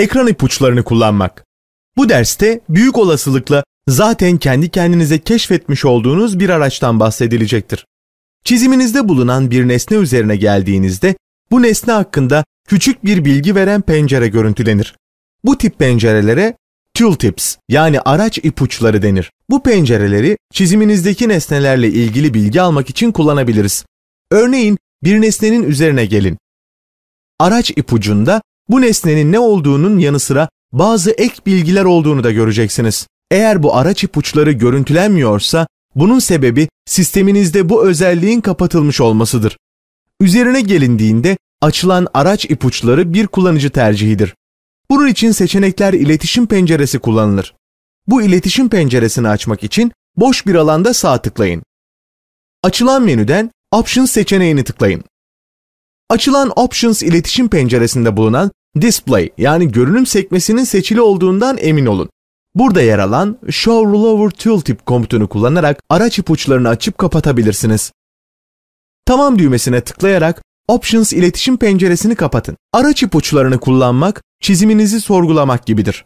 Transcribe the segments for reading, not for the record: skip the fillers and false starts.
ekran ipuçlarını kullanmak. Bu derste büyük olasılıkla zaten kendi kendinize keşfetmiş olduğunuz bir araçtan bahsedilecektir. Çiziminizde bulunan bir nesne üzerine geldiğinizde bu nesne hakkında küçük bir bilgi veren pencere görüntülenir. Bu tip pencerelere tooltips yani araç ipuçları denir. Bu pencereleri çiziminizdeki nesnelerle ilgili bilgi almak için kullanabiliriz. Örneğin bir nesnenin üzerine gelin. Araç ipucunda bu nesnenin ne olduğunun yanı sıra bazı ek bilgiler olduğunu da göreceksiniz. Eğer bu araç ipuçları görüntülenmiyorsa bunun sebebi sisteminizde bu özelliğin kapatılmış olmasıdır. Üzerine gelindiğinde açılan araç ipuçları bir kullanıcı tercihidir. Bunun için seçenekler iletişim penceresi kullanılır. Bu iletişim penceresini açmak için boş bir alanda sağ tıklayın. Açılan menüden Options seçeneğini tıklayın. Açılan Options iletişim penceresinde bulunan Display yani görünüm sekmesinin seçili olduğundan emin olun. Burada yer alan Show Relower Tooltip komutunu kullanarak araç ipuçlarını açıp kapatabilirsiniz. Tamam düğmesine tıklayarak Options iletişim penceresini kapatın. Araç ipuçlarını kullanmak, çiziminizi sorgulamak gibidir.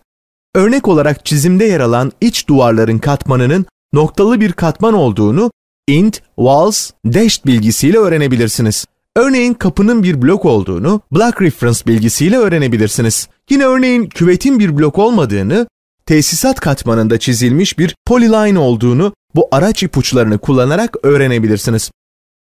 Örnek olarak çizimde yer alan iç duvarların katmanının noktalı bir katman olduğunu int, walls, dashed bilgisiyle öğrenebilirsiniz. Örneğin kapının bir blok olduğunu block reference bilgisiyle öğrenebilirsiniz. Yine örneğin küvetin bir blok olmadığını, tesisat katmanında çizilmiş bir polyline olduğunu bu araç ipuçlarını kullanarak öğrenebilirsiniz.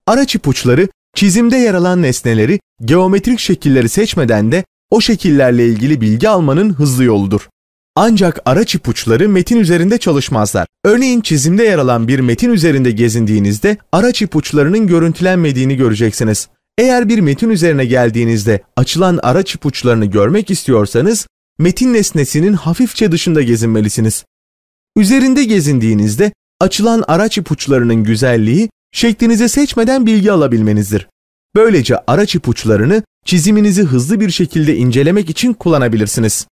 Araç ipuçları çizimde yer alan nesneleri, geometrik şekilleri seçmeden de o şekillerle ilgili bilgi almanın hızlı yoludur. Ancak araç ipuçları metin üzerinde çalışmazlar. Örneğin çizimde yer alan bir metin üzerinde gezindiğinizde araç ipuçlarının görüntülenmediğini göreceksiniz. Eğer bir metin üzerine geldiğinizde açılan araç ipuçlarını görmek istiyorsanız metin nesnesinin hafifçe dışında gezinmelisiniz. Üzerinde gezindiğinizde açılan araç ipuçlarının güzelliği şeklinize seçmeden bilgi alabilmenizdir. Böylece araç ipuçlarını çiziminizi hızlı bir şekilde incelemek için kullanabilirsiniz.